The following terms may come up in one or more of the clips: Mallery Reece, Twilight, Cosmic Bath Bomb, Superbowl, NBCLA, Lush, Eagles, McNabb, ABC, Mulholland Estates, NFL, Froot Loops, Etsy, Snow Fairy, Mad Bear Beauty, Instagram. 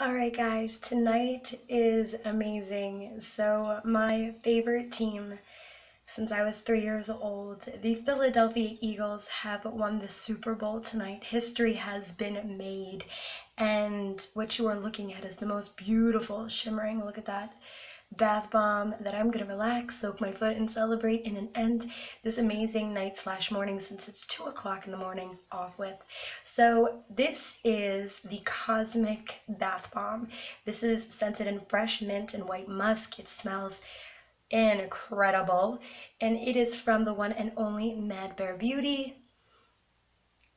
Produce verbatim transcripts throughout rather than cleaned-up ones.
Alright guys, tonight is amazing. So my favorite team since I was three years old, the Philadelphia Eagles, have won the Super Bowl tonight. History has been made, and what you are looking at is the most beautiful shimmering, look at that, bath bomb that I'm gonna relax, soak my foot, and celebrate in an end this amazing night slash morning, since it's two o'clock in the morning off with. So this is the Cosmic Bath Bomb. This is scented in fresh mint and white musk. It smells incredible, and it is from the one and only Mad Bear Beauty.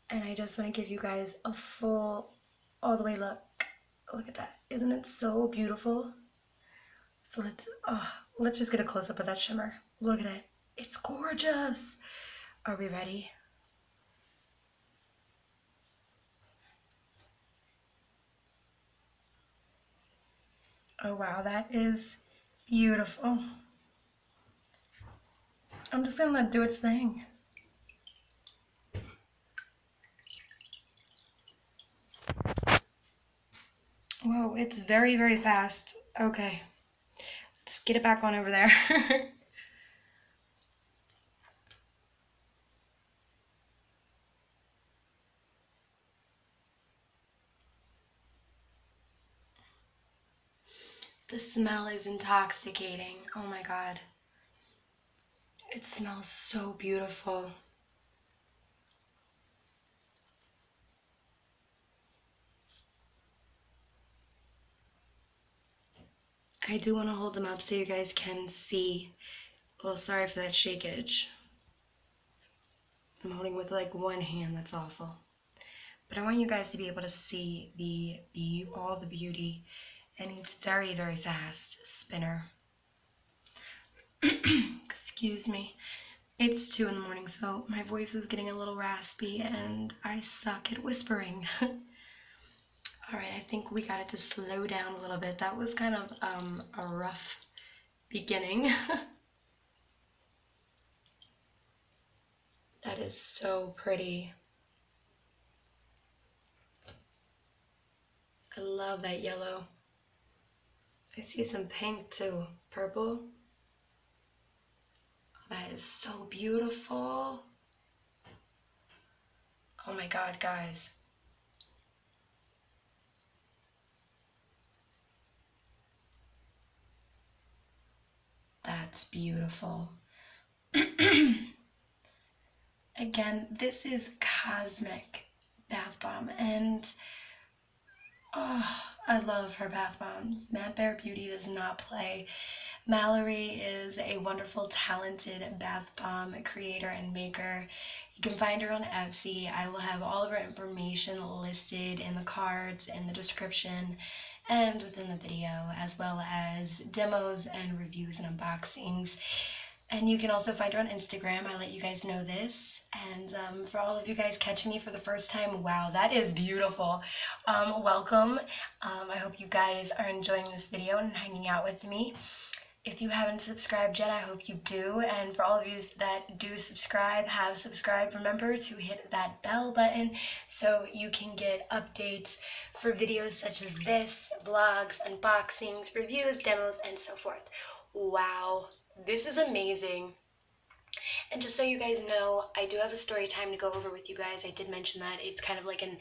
And I just want to give you guys a full all the way look. Look at that, isn't it so beautiful? So let's, oh, let's just get a close-up of that shimmer. Look at it. It's gorgeous. Are we ready? Oh, wow. That is beautiful. I'm just going to let it do its thing. Whoa, it's very, very fast. Okay. Get it back on over there. The smell is intoxicating. Oh my God. It smells so beautiful. I do want to hold them up so you guys can see. Well, sorry for that shakage. I'm holding with like one hand, that's awful. But I want you guys to be able to see the, the all the beauty, and it's very, very fast spinner. Excuse me. It's two in the morning, so my voice is getting a little raspy and I suck at whispering. Alright, I think we got it to slow down a little bit. That was kind of um, a rough beginning. That is so pretty. I love that yellow. I see some pink too. Purple. Oh, that is so beautiful. Oh my God, guys. That's beautiful. Again, this is Cosmic Bath Bomb, and oh, I love her bath bombs. Mad Bear Beauty does not play. Mallory is a wonderful, talented bath bomb creator and maker. You can find her on Etsy. I will have all of her information listed in the cards, in the description, and within the video, as well as demos and reviews and unboxings. And you can also find her on Instagram. I let you guys know this. And um, for all of you guys catching me for the first time, wow, that is beautiful. Um, welcome. Um, I hope you guys are enjoying this video and hanging out with me. If you haven't subscribed yet, I hope you do. And for all of you that do subscribe, have subscribed, remember to hit that bell button so you can get updates for videos such as this, vlogs, unboxings, reviews, demos, and so forth. Wow, this is amazing. And just so you guys know, I do have a story time to go over with you guys. I did mention that. It's kind of like an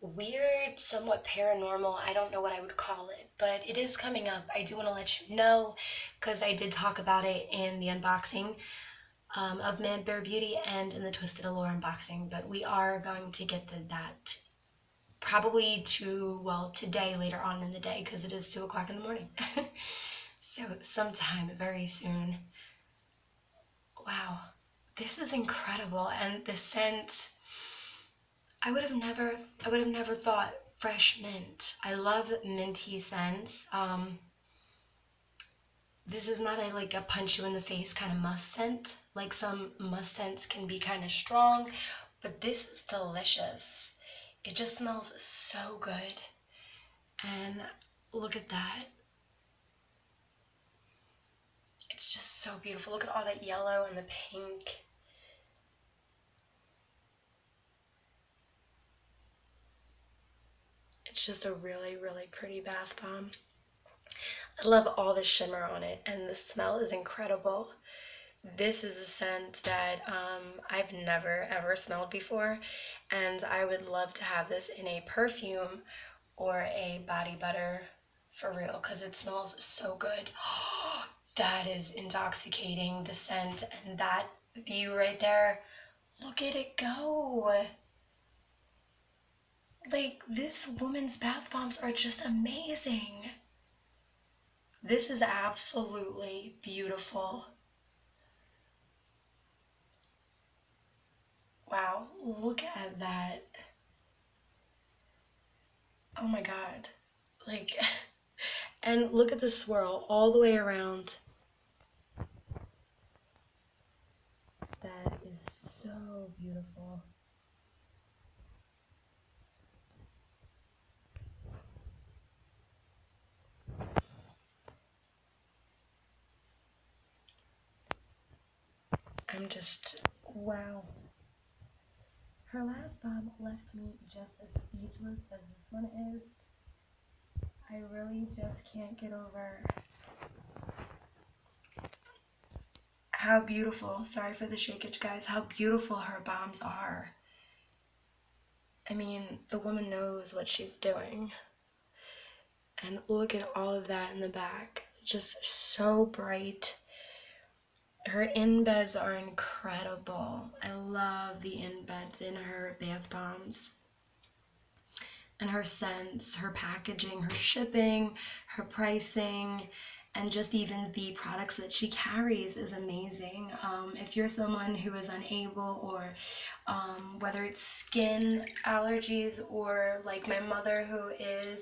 weird, somewhat paranormal, I don't know what I would call it, but it is coming up. I do want to let you know, because I did talk about it in the unboxing um, of Mad Bear Beauty and in the Twisted Allure unboxing, but we are going to get to that probably to, well, today, later on in the day, because it is two o'clock in the morning. So sometime very soon. Wow, this is incredible, and the scent, I would have never, I would have never thought fresh mint. I love minty scents. Um, this is not a like a punch you in the face kind of musk scent. Like some musk scents can be kind of strong, but this is delicious. It just smells so good. And look at that. It's just so beautiful. Look at all that yellow and the pink. It's just a really, really pretty bath bomb. I love all the shimmer on it, and the smell is incredible. This is a scent that um, I've never, ever smelled before, and I would love to have this in a perfume or a body butter for real, because it smells so good. That is intoxicating, the scent, and that view right there. Look at it go. Like, this woman's bath bombs are just amazing. This is absolutely beautiful. Wow, look at that. Oh my God. Like, and look at the swirl all the way around. That is so beautiful. I'm just, wow. Her last bomb left me just as speechless as this one is. I really just can't get over how beautiful, sorry for the shakage guys, how beautiful her bombs are. I mean, the woman knows what she's doing. And look at all of that in the back. Just so bright. Her in-beds are incredible. I love the in-beds in her bath bombs. And her scents, her packaging, her shipping, her pricing, and just even the products that she carries is amazing. Um, if you're someone who is unable, or um, whether it's skin allergies, or like my mother who is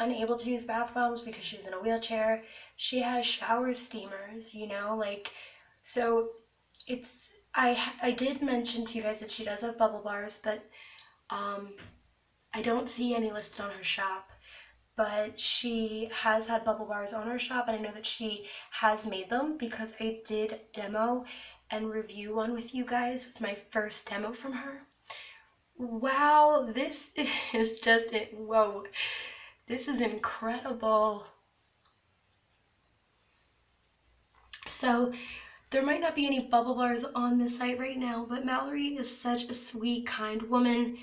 unable to use bath bombs because she's in a wheelchair, she has shower steamers, you know, like. So it's, I, I did mention to you guys that she does have bubble bars, but um, I don't see any listed on her shop, but she has had bubble bars on her shop, and I know that she has made them because I did demo and review one with you guys with my first demo from her. Wow, this is just it, whoa, this is incredible. So there might not be any bubble bars on the site right now, but Mallory is such a sweet, kind woman.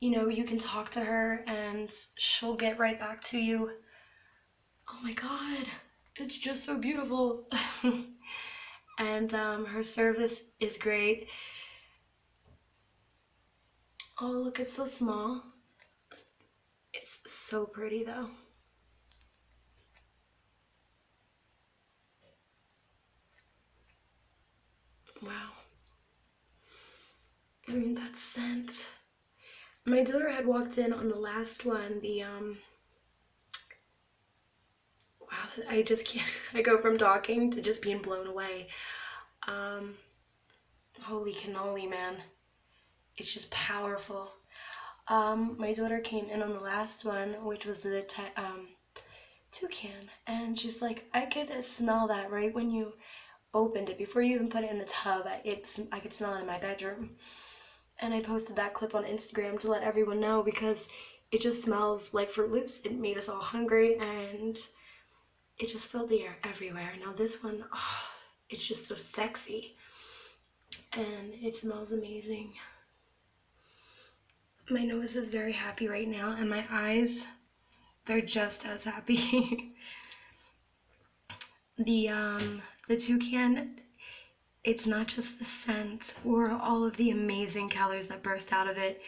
You know, you can talk to her and she'll get right back to you. Oh my God, it's just so beautiful. And um, her service is great. Oh, look, it's so small. It's so pretty though. Wow. I mean, that scent. My daughter had walked in on the last one, the, um, wow, I just can't, I go from talking to just being blown away. Um, holy cannoli, man. It's just powerful. Um, my daughter came in on the last one, which was the, um, toucan, and she's like, I could smell that right when you opened it, before you even put it in the tub. It's, I could smell it in my bedroom, and I posted that clip on Instagram to let everyone know, because it just smells like Froot Loops. It made us all hungry, and it just filled the air everywhere. Now this one, oh, it's just so sexy, and it smells amazing. My nose is very happy right now, and my eyes, they're just as happy. The um the toucan, it's not just the scent or all of the amazing colors that burst out of it.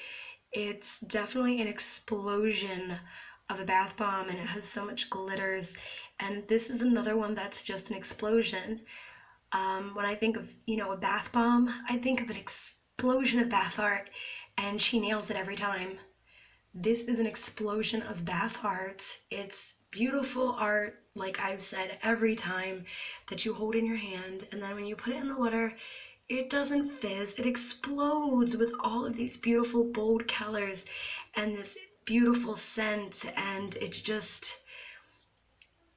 It's definitely an explosion of a bath bomb, and it has so much glitters. And this is another one that's just an explosion. Um, when I think of, you know, a bath bomb, I think of an explosion of bath art, and she nails it every time. This is an explosion of bath art. It's beautiful art, like I've said every time, that you hold in your hand, and then when you put it in the water, it doesn't fizz, it explodes with all of these beautiful bold colors and this beautiful scent. And it's just,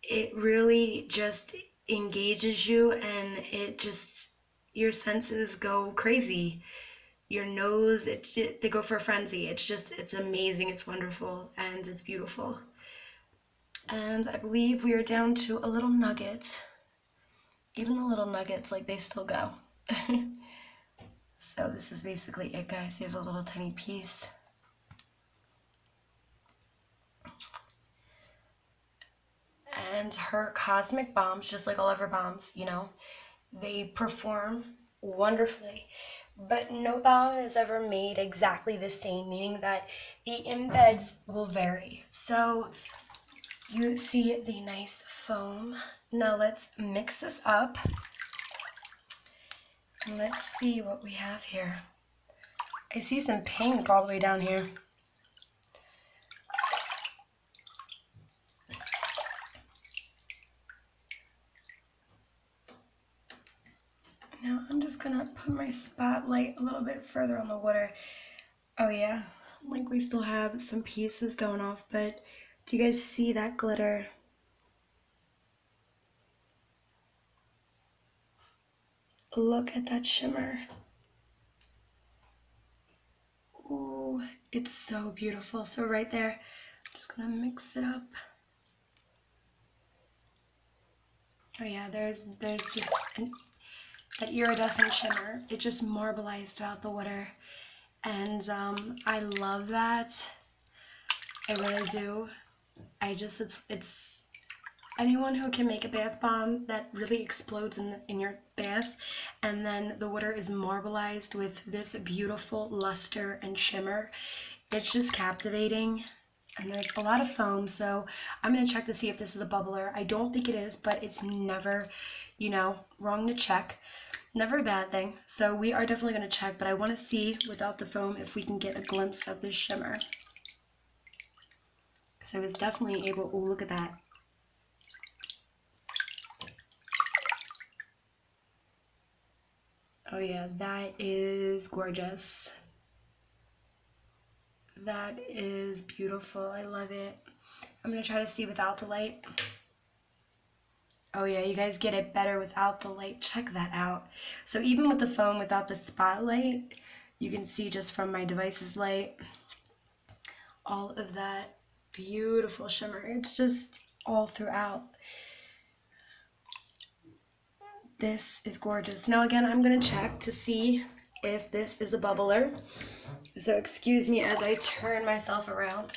it really just engages you, and it just, your senses go crazy. your nose, it, it, they go for a frenzy. It's just, it's amazing, it's wonderful, and it's beautiful. And I believe we are down to a little nugget. Even the little nuggets, like, they still go. So this is basically it, guys. We have a little tiny piece. And her cosmic bombs, just like all of her bombs, you know, they perform wonderfully. But no bomb is ever made exactly the same, meaning that the embeds will vary. So you see the nice foam. Now let's mix this up. And let's see what we have here. I see some pink all the way down here. Now I'm just gonna put my spotlight a little bit further on the water. Oh yeah, like we still have some pieces going off, but do you guys see that glitter? Look at that shimmer. Oh, it's so beautiful. So right there, I'm just gonna mix it up. Oh yeah, there's there's just an, that iridescent shimmer. It just marbleized throughout the water, and um, I love that. I really do. I just it's it's. Anyone who can make a bath bomb that really explodes in, the, in your bath, and then the water is marbleized with this beautiful luster and shimmer, it's just captivating. And there's a lot of foam, so I'm going to check to see if this is a bubbler. I don't think it is, but it's never, you know, wrong to check. Never a bad thing. So we are definitely going to check, but I want to see without the foam if we can get a glimpse of this shimmer. So I was definitely able, oh, look at that. Oh yeah, that is gorgeous. That is beautiful. I love it. I'm going to try to see without the light. Oh yeah, you guys get it better without the light. Check that out. So even with the phone, without the spotlight, you can see just from my device's light, all of that beautiful shimmer. It's just all throughout. This is gorgeous. Now again, I'm going to check to see if this is a bubbler. So excuse me as I turn myself around.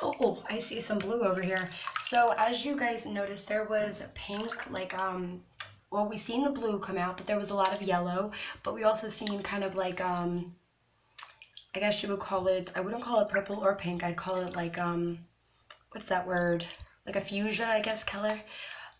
Oh, I see some blue over here. So as you guys noticed, there was pink, like, um, well, we seen the blue come out, but there was a lot of yellow, but we also seen kind of like, um, I guess you would call it, I wouldn't call it purple or pink. I'd call it like, um, what's that word? Like a fuchsia, I guess, color.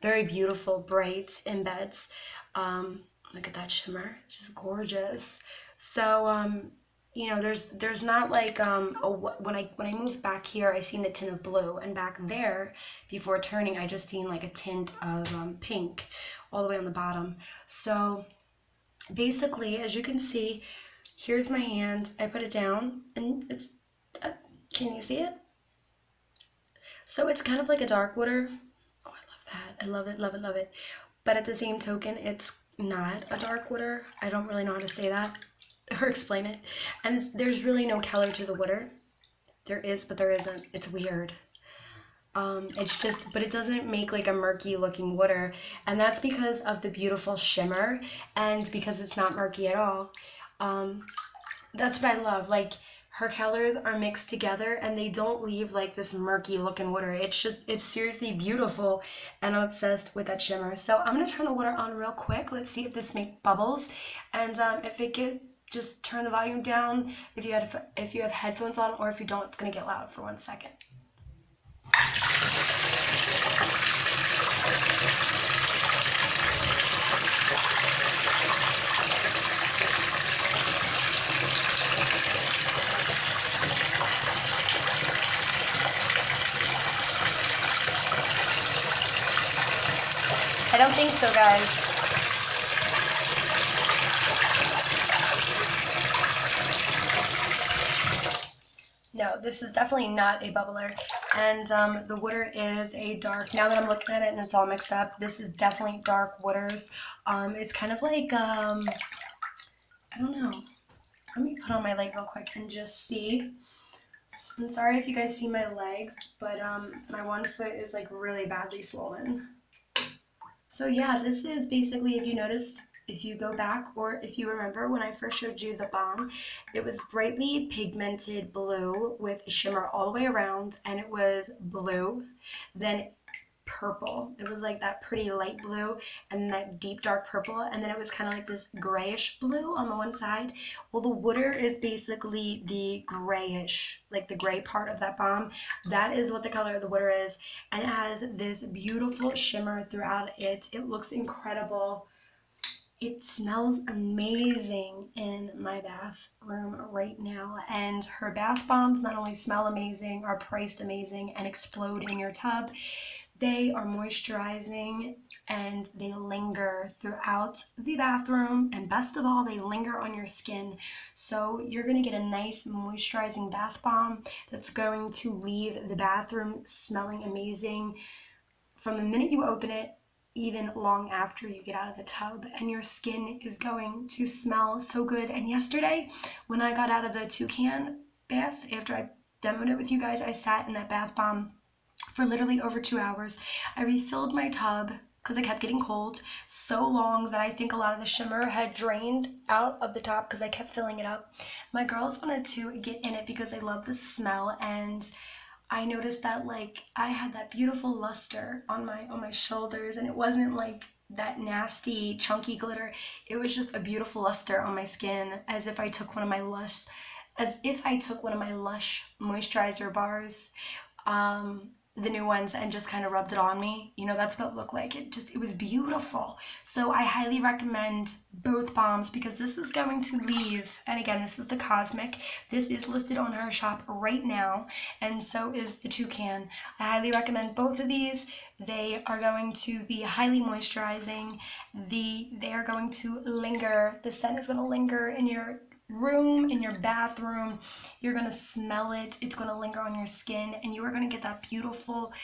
Very beautiful, bright embeds. Um, look at that shimmer. It's just gorgeous. So, um, you know, there's there's not like, um, a, when I when I moved back here, I seen the tint of blue. And back there, before turning, I just seen like a tint of um, pink all the way on the bottom. So basically, as you can see, here's my hand. I put it down. And it's, uh, can you see it? So it's kind of like a dark water. I love it, love it, love it. But at the same token, it's not a dark water. I don't really know how to say that or explain it. And there's really no color to the water. There is, but there isn't. It's weird. Um, it's just, but it doesn't make like a murky looking water. And that's because of the beautiful shimmer and because it's not murky at all. Um, that's what I love. Like, her colors are mixed together and they don't leave like this murky looking water. It's just, it's seriously beautiful, and I'm obsessed with that shimmer. So I'm gonna turn the water on real quick. Let's see if this makes bubbles, and um, if it get, just turn the volume down if you had if you have headphones on, or if you don't, it's gonna get loud for one second. I don't think so, guys. No, this is definitely not a bubbler, and um, the water is a dark. Now that I'm looking at it and it's all mixed up, this is definitely dark waters. Um, it's kind of like, um, I don't know. Let me put on my leg real quick and just see. I'm sorry if you guys see my legs, but um, my one foot is like really badly swollen. So yeah, this is basically, if you noticed, if you go back or if you remember when I first showed you the bomb, it was brightly pigmented blue with shimmer all the way around, and it was blue, then purple. It was like that pretty light blue and that deep dark purple, and then it was kind of like this grayish blue on the one side. Well, the water is basically the grayish, like the gray part of that bomb. That is what the color of the water is, and it has this beautiful shimmer throughout it. It looks incredible. It smells amazing in my bathroom right now, and her bath bombs not only smell amazing, are priced amazing, and explode in your tub. They are moisturizing, and they linger throughout the bathroom, and best of all, they linger on your skin. So you're going to get a nice moisturizing bath bomb that's going to leave the bathroom smelling amazing from the minute you open it, even long after you get out of the tub, and your skin is going to smell so good. And yesterday when I got out of the toucan bath, after I demoed it with you guys, I sat in that bath bomb for literally over two hours. I refilled my tub because I kept getting cold so long that I think a lot of the shimmer had drained out of the top because I kept filling it up. My girls wanted to get in it because they love the smell, and I noticed that like I had that beautiful luster on my on my shoulders, and it wasn't like that nasty chunky glitter. It was just a beautiful luster on my skin, as if I took one of my Lush, as if I took one of my Lush moisturizer bars, um, the new ones, and just kind of rubbed it on me. You know, that's what it looked like. It just, it was beautiful. So I highly recommend both bombs because this is going to leave, and again, this is the Cosmic. This is listed on her shop right now, and so is the toucan. I highly recommend both of these. They are going to be highly moisturizing. The, they are going to linger. The scent is going to linger in your room, in your bathroom. You're gonna smell it, it's gonna linger on your skin, and you are gonna get that beautiful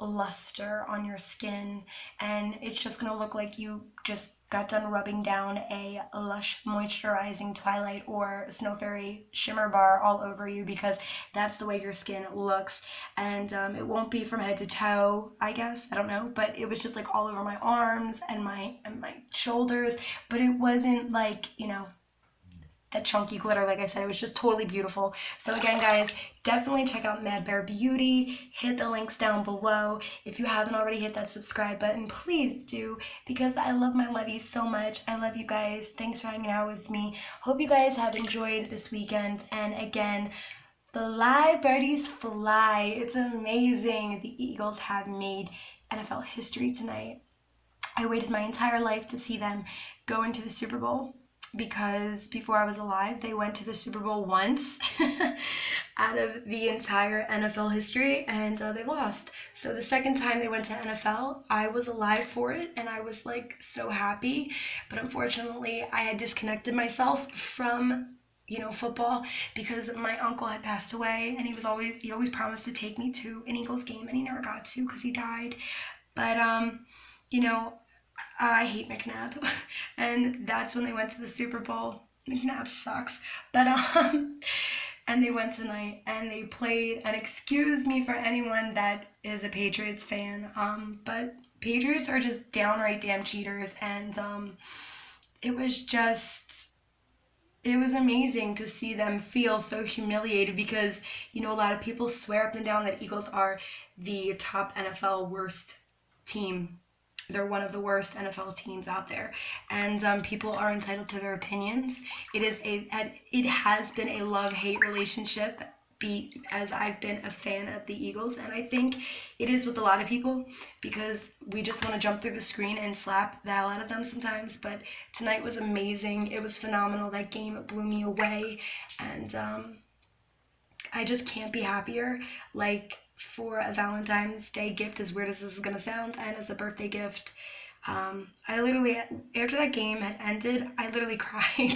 luster on your skin, and it's just gonna look like you just got done rubbing down a Lush moisturizing Twilight or Snow Fairy shimmer bar all over you, because that's the way your skin looks. And um, it won't be from head to toe, I guess, I don't know, but it was just like all over my arms and my and my shoulders, but it wasn't like, you know, that chunky glitter. Like I said, it was just totally beautiful. So again, guys, definitely check out Mad Bear Beauty. Hit the links down below. If you haven't already, hit that subscribe button, please do, because I love my lovies so much. I love you guys. Thanks for hanging out with me. Hope you guys have enjoyed this weekend. And again, fly, birdies, fly. It's amazing. The Eagles have made N F L history tonight. I waited my entire life to see them go into the Super Bowl, because before I was alive, they went to the Super Bowl once out of the entire N F L history, and uh, they lost. So the second time they went to N F L, I was alive for it, and I was like so happy. But unfortunately, I had disconnected myself from, you know, football, because my uncle had passed away, and he was always he always promised to take me to an Eagles game, and he never got to because he died. But um, you know, I hate McNabb, and that's when they went to the Super Bowl. McNabb sucks, but um, and they went tonight, and they played, and excuse me for anyone that is a Patriots fan, um, but Patriots are just downright damn cheaters, and um, it was just, it was amazing to see them feel so humiliated, because, you know, a lot of people swear up and down that Eagles are the top N F L worst team. They're one of the worst N F L teams out there, and um, people are entitled to their opinions. It is a, it has been a love-hate relationship, be as I've been a fan of the Eagles, and I think it is with a lot of people, because we just want to jump through the screen and slap the hell out of them sometimes. But tonight was amazing. It was phenomenal. That game blew me away, and um, I just can't be happier. Like, for a Valentine's Day gift, as weird as this is gonna sound, and as a birthday gift, um I literally, after that game had ended, I literally cried.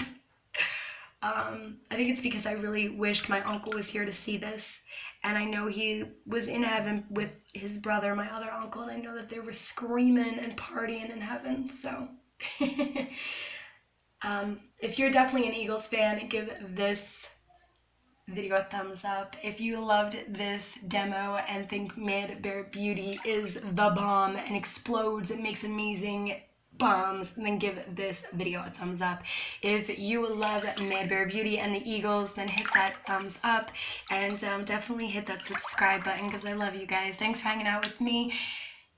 um I think it's because I really wished my uncle was here to see this, and I know he was in heaven with his brother, my other uncle, and I know that they were screaming and partying in heaven. So um If you're definitely an Eagles fan, give this video a thumbs up. If you loved this demo and think Mad Bear Beauty is the bomb and explodes and makes amazing bombs, then give this video a thumbs up. If you love Mad Bear Beauty and the Eagles, then hit that thumbs up, and um, definitely hit that subscribe button because I love you guys. Thanks for hanging out with me.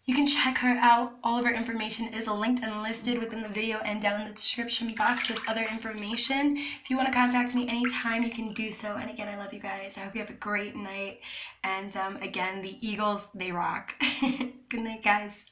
You can check her out. All of her information is linked and listed within the video and down in the description box with other information. If you want to contact me anytime, you can do so. And again, I love you guys. I hope you have a great night. And um, again, the Eagles, they rock. Good night, guys.